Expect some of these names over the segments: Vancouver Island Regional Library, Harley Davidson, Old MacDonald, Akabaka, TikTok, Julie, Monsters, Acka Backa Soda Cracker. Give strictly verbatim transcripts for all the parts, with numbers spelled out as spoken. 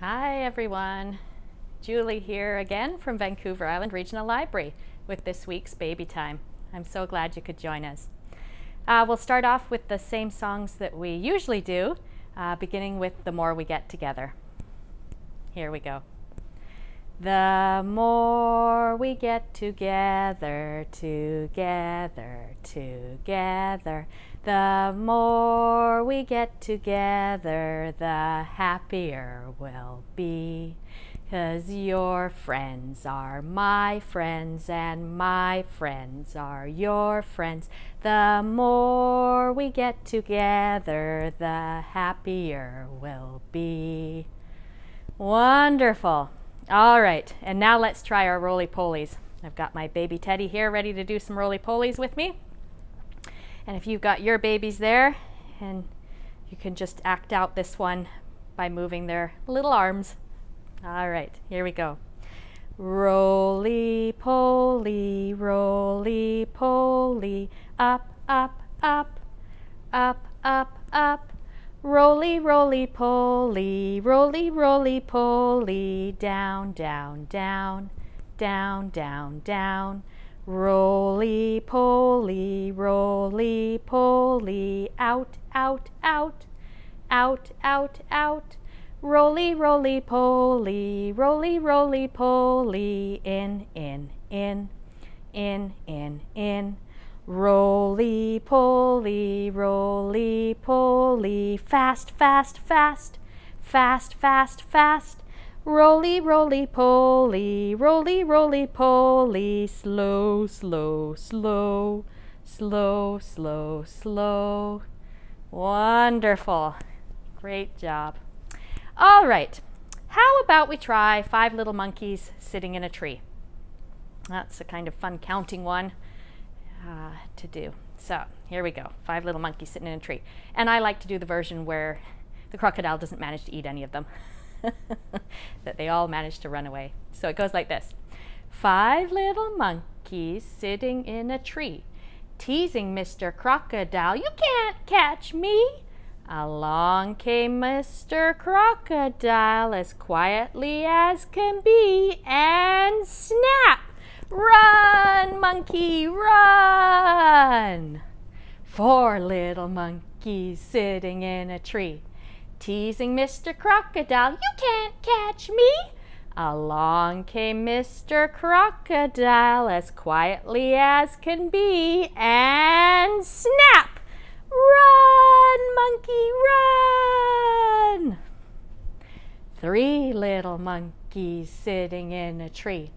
Hi everyone, Julie here again from Vancouver Island Regional Library with this week's Baby Time. I'm so glad you could join us. Uh, we'll start off with the same songs that we usually do, uh, beginning with The More We Get Together. Here we go. The more we get together, together, together, the more we get together, the happier we'll be. 'Cause your friends are my friends and my friends are your friends. The more we get together, the happier we'll be. Wonderful. All right, and now let's try our roly-polies. I've got my baby Teddy here ready to do some roly-polies with me. And if you've got your babies there, and you can just act out this one by moving their little arms. All right, here we go. Roly-poly, roly-poly, up, up, up, up, up, up. Roly, roly, poly, roly, roly, poly, down, down, down, down, down, down. Roly, poly, roly, poly, out, out, out, out, out, out. Roly, roly, poly, roly, roly, poly, in, in, in, in, in, in. Roly-poly, roly-poly, fast, fast, fast, fast, fast, fast. Roly-roly-poly, roly-roly-poly, slow, slow, slow, slow, slow, slow. Wonderful. Great job. All right. How about we try Five Little Monkeys Sitting in a Tree? That's a kind of fun counting one. Uh, to do. So here we go. Five little monkeys sitting in a tree. And I like to do the version where the crocodile doesn't manage to eat any of them. That they all manage to run away. So it goes like this. Five little monkeys sitting in a tree, teasing Mister Crocodile, "You can't catch me." Along came Mister Crocodile, as quietly as can be, and snap! Run, monkey, run! Four little monkeys sitting in a tree, teasing Mister Crocodile, "You can't catch me." Along came Mister Crocodile, as quietly as can be, and snap! Run, monkey, run! Three little monkeys sitting in a tree,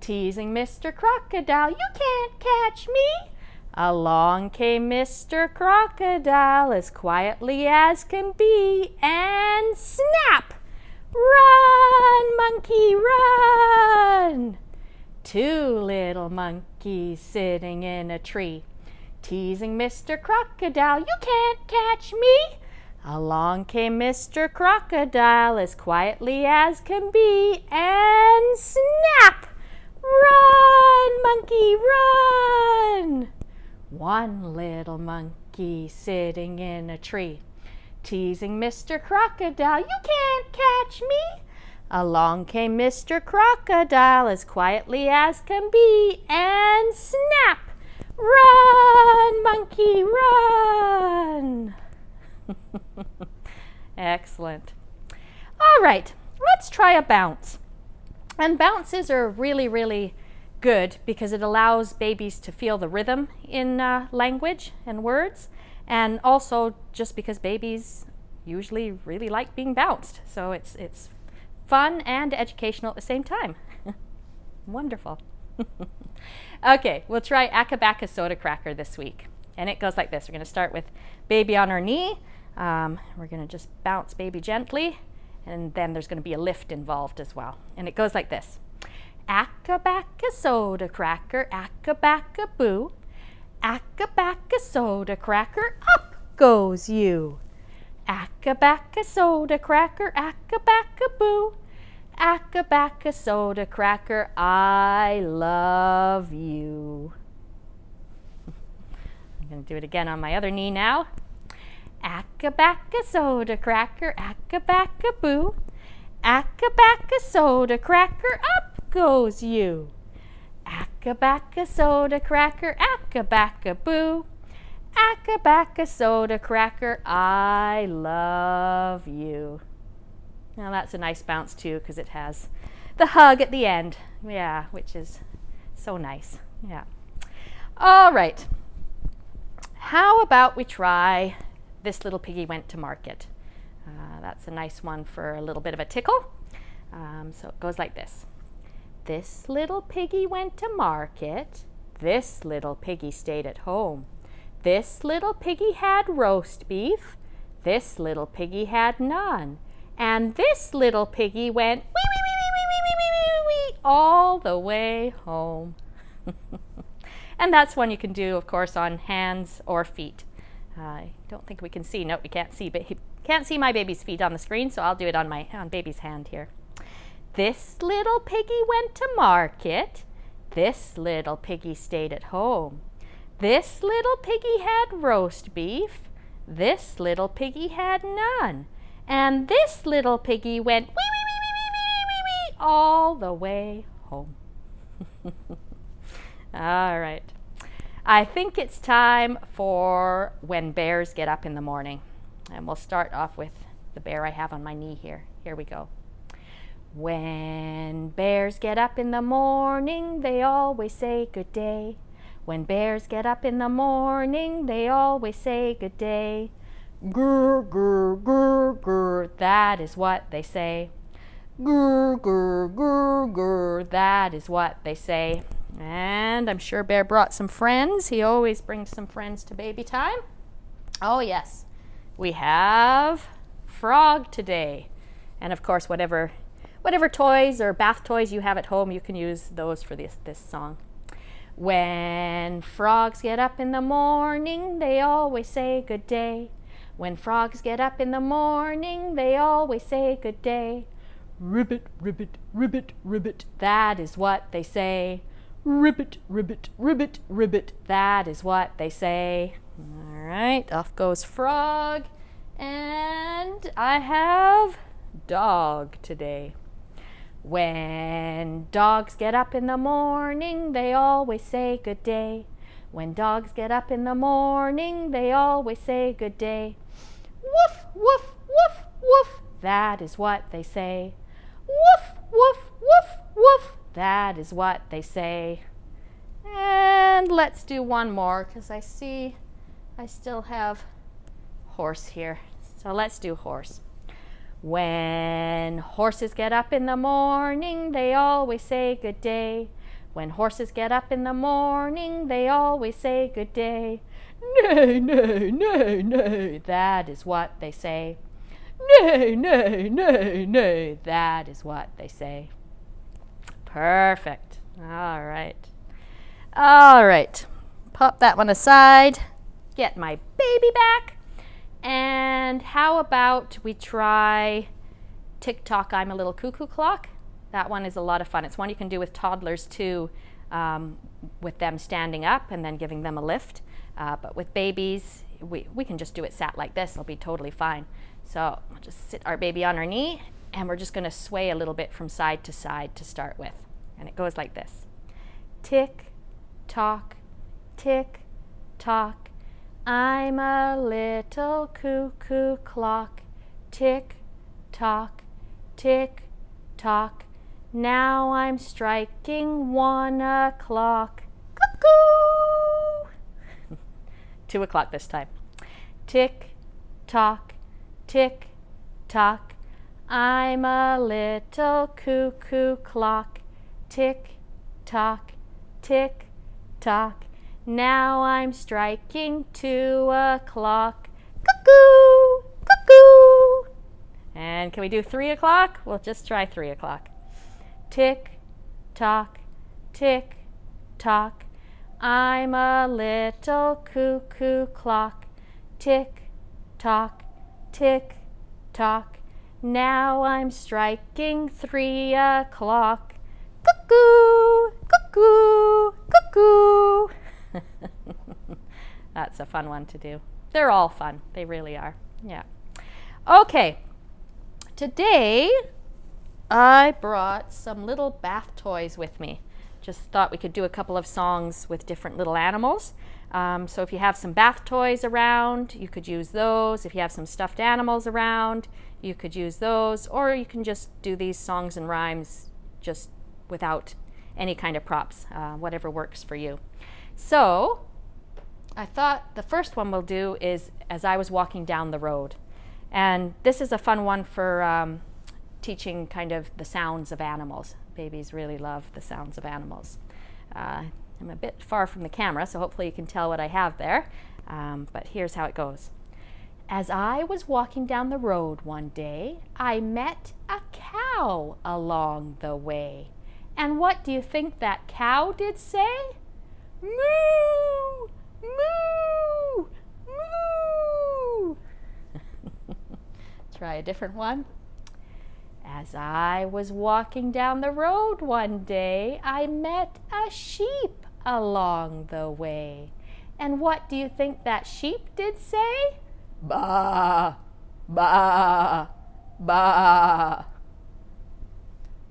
teasing Mister Crocodile, "You can't catch me." Along came Mister Crocodile, as quietly as can be, and snap! Run, monkey, run! Two little monkeys sitting in a tree, teasing Mister Crocodile, "You can't catch me." Along came Mister Crocodile, as quietly as can be, and snap! Run, monkey, run! One little monkey sitting in a tree, teasing Mister Crocodile, "You can't catch me." Along came Mister Crocodile, as quietly as can be, and snap! Run, monkey, run! Excellent. All right, let's try a bounce. And bounces are really, really good because it allows babies to feel the rhythm in uh, language and words, and also just because babies usually really like being bounced. So it's, it's fun and educational at the same time. Wonderful. Okay, we'll try Akabaka Soda Cracker this week. And it goes like this. We're going to start with baby on her knee. Um, we're going to just bounce baby gently. And then there's going to be a lift involved as well. And it goes like this. Akabaka soda cracker, akabaka boo. Akabaka soda cracker, up goes you. Akabaka soda cracker, akabaka boo. Akabaka soda cracker, I love you. I'm going to do it again on my other knee now. Akabaka soda cracker, akabaka boo. Acabacca soda cracker, up goes you. Acabacca soda cracker, acabacca boo. Acabacca soda cracker, I love you. Now that's a nice bounce too, because it has the hug at the end. Yeah, which is so nice. Yeah. All right. How about we try This Little Piggy Went to Market? Uh, that's a nice one for a little bit of a tickle. Um, so it goes like this. This little piggy went to market. This little piggy stayed at home. This little piggy had roast beef. This little piggy had none. And this little piggy went wee, wee, wee, wee, wee, wee, wee, wee, wee, all the way home. And that's one you can do, of course, on hands or feet. Uh, I don't think we can see. No, we can't see. But he can't see my baby's feet on the screen, so I'll do it on my on baby's hand here. This little piggy went to market. This little piggy stayed at home. This little piggy had roast beef. This little piggy had none. And this little piggy went wee wee wee wee wee wee wee wee all the way home. All right. I think it's time for When Bears Get Up in the Morning. And we'll start off with the bear I have on my knee here. Here we go. When bears get up in the morning, they always say good day. When bears get up in the morning, they always say good day. Grr, grr, grr, grr, that is what they say. Grr, grr, grr, grr, that is what they say. And I'm sure Bear brought some friends. He always brings some friends to baby time. Oh yes, we have Frog today. And of course, whatever whatever toys or bath toys you have at home, you can use those for this, this song. When frogs get up in the morning, they always say good day. When frogs get up in the morning, they always say good day. Ribbit, ribbit, ribbit, ribbit, that is what they say. Ribbit, ribbit, ribbit, ribbit, that is what they say. All right, off goes Frog. And I have Dog today. When dogs get up in the morning, they always say good day. When dogs get up in the morning, they always say good day. Woof, woof, woof, woof, that is what they say. Woof, woof, woof, woof, that is what they say. And let's do one more, because I see I still have horse here. So let's do horse. When horses get up in the morning, they always say good day. When horses get up in the morning, they always say good day. Neigh, neigh, neigh, neigh, that is what they say. Neigh, neigh, neigh, neigh, that is what they say. Perfect. All right. All right. Pop that one aside. Get my baby back. And how about we try TikTok, I'm a Little Cuckoo Clock? That one is a lot of fun. It's one you can do with toddlers too, um, with them standing up and then giving them a lift. Uh, but with babies, we, we can just do it sat like this. It'll be totally fine. So we'll just sit our baby on our knee, and we're just going to sway a little bit from side to side to start with. And it goes like this. Tick, tock, tick, tock. I'm a little cuckoo clock. Tick, tock, tick, tock. Now I'm striking one o'clock. Cuckoo! Two o'clock this time. Tick, tock, tick, tock. I'm a little cuckoo clock. Tick, tock, tick, tock. Now I'm striking two o'clock. Cuckoo, cuckoo. And can we do three o'clock? We'll just try three o'clock. Tick, tock, tick, tock. I'm a little cuckoo clock. Tick, tock, tick, tock. Now I'm striking three o'clock. Cuckoo, cuckoo, cuckoo. That's a fun one to do. They're all fun. They really are. Yeah. Okay. Today I brought some little bath toys with me. Just thought we could do a couple of songs with different little animals. Um, so if you have some bath toys around, you could use those. If you have some stuffed animals around, you could use those. Or you can just do these songs and rhymes just without any kind of props, uh, whatever works for you. So I thought the first one we'll do is As I Was Walking Down the Road. And this is a fun one for um, teaching kind of the sounds of animals. Babies really love the sounds of animals. Uh, I'm a bit far from the camera, so hopefully you can tell what I have there. Um, but here's how it goes. As I was walking down the road one day, I met a cow along the way. And what do you think that cow did say? Moo! Moo! Moo! Try a different one. As I was walking down the road one day, I met a sheep along the way. And what do you think that sheep did say? Baa, baa, baa.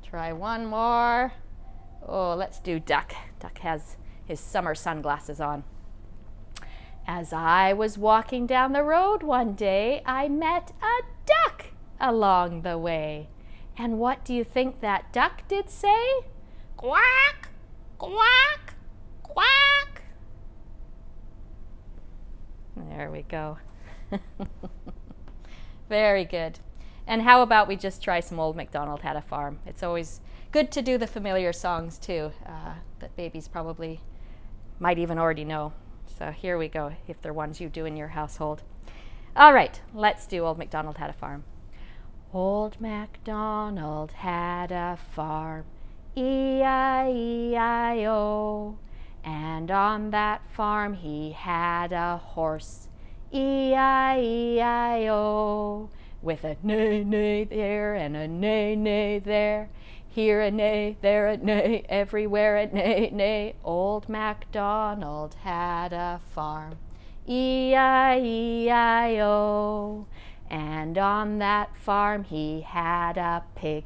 Try one more. Oh, let's do duck. Duck has his summer sunglasses on. As I was walking down the road one day, I met a duck along the way. And what do you think that duck did say? Quack, quack, quack. There we go. Very good. And how about we just try some Old MacDonald Had a Farm? It's always good to do the familiar songs too, uh, that babies probably might even already know. So here we go, if they're ones you do in your household. All right, let's do Old MacDonald Had a Farm. Old MacDonald had a farm, E I E I O. And on that farm he had a horse, E I E I O. With a neigh, neigh there and a neigh, neigh there. Here a neigh, there a neigh, everywhere a neigh, neigh. Old MacDonald had a farm, E I E I O. And on that farm he had a pig,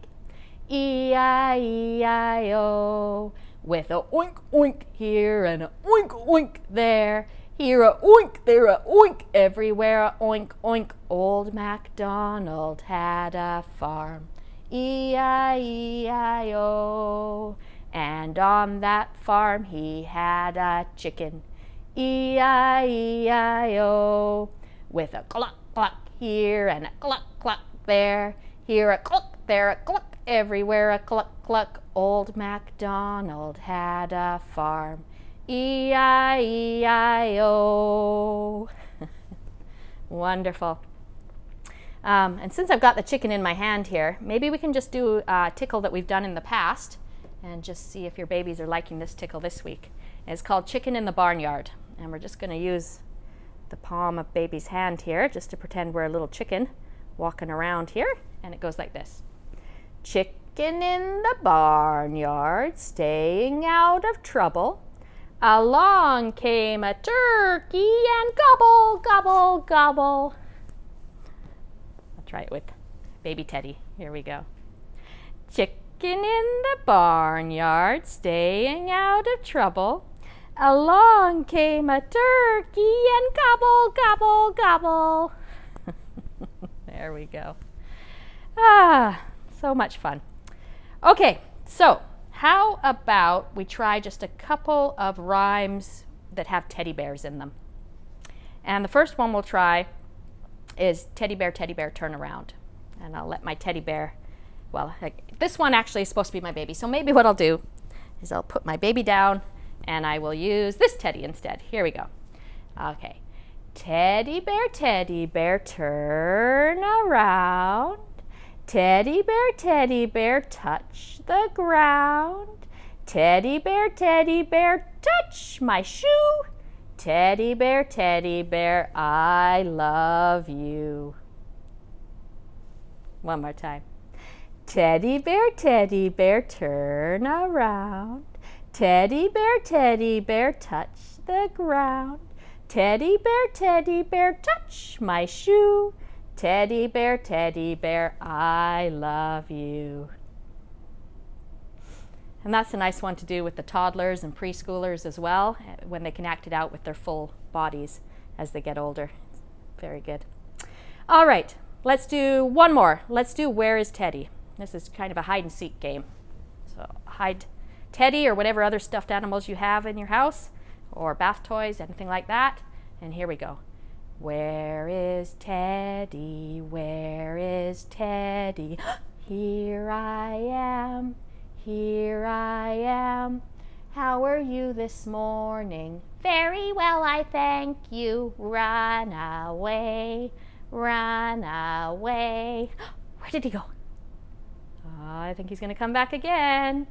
E I E I O. With a oink oink here and a oink oink there. Here a oink, there a oink, everywhere a oink oink. Old MacDonald had a farm, E I E I O. And on that farm he had a chicken, E I E I O. With a cluck cluck here and a cluck cluck there. Here a cluck, there a cluck, everywhere a cluck cluck. Old MacDonald had a farm, E I E I O. Wonderful. Um, and since I've got the chicken in my hand here, maybe we can just do a tickle that we've done in the past and just see if your babies are liking this tickle this week. It's called Chicken in the Barnyard, and we're just going to use the palm of baby's hand here just to pretend we're a little chicken walking around here, and it goes like this. Chicken in the barnyard, staying out of trouble. Along came a turkey and gobble, gobble, gobble. I'll try it with baby Teddy. Here we go. Chicken in the barnyard, staying out of trouble. Along came a turkey and gobble, gobble, gobble. There we go. Ah, so much fun. Okay, so how about we try just a couple of rhymes that have teddy bears in them? And the first one we'll try is Teddy Bear, Teddy Bear, Turn Around. And I'll let my teddy bear, well, this one actually is supposed to be my baby, so maybe what I'll do is I'll put my baby down and I will use this teddy instead. Here we go. Okay. Teddy bear, teddy bear, turn around. Teddy bear, teddy bear, touch the ground. Teddy bear, teddy bear, touch my shoe. Teddy bear, teddy bear, I love you. One more time. Teddy bear, teddy bear, turn around. Teddy bear, teddy bear, touch the ground. Teddy bear, teddy bear, touch my shoe. Teddy bear, teddy bear, I love you. And that's a nice one to do with the toddlers and preschoolers as well, when they can act it out with their full bodies as they get older. Very good. All right, let's do one more. Let's do Where is Teddy? This is kind of a hide and seek game. So hide Teddy or whatever other stuffed animals you have in your house, or bath toys, anything like that. And here we go. Where is Teddy? Where is Teddy? Here I am. Here I am. How are you this morning? Very well, I thank you. Run away. Run away. Where did he go? Oh, I think he's going to come back again.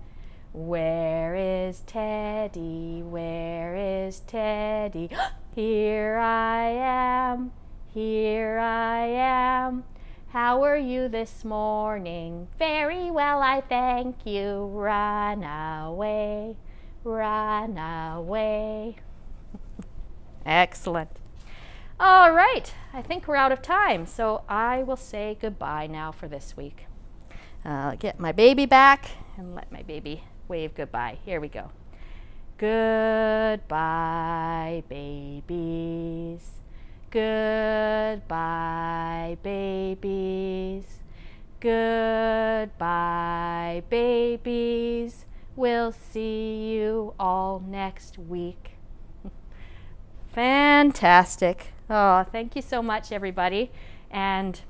Where is Teddy? Where is Teddy? Here I am. Here I am. How are you this morning? Very well, I thank you. Run away. Run away. Excellent. All right, I think we're out of time, so I will say goodbye now for this week. I'll get my baby back and let my baby wave goodbye. Here we go. Goodbye, babies. Goodbye, babies. Goodbye, babies. We'll see you all next week. Fantastic. Oh, thank you so much, everybody. And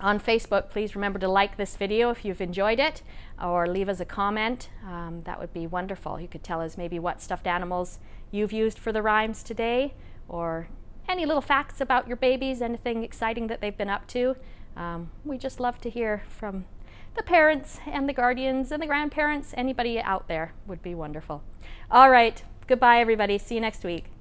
on Facebook, please remember to like this video if you've enjoyed it, or leave us a comment. Um, that would be wonderful. You could tell us maybe what stuffed animals you've used for the rhymes today, or any little facts about your babies, anything exciting that they've been up to. Um, we just love to hear from the parents and the guardians and the grandparents. Anybody out there would be wonderful. All right, goodbye, everybody. See you next week.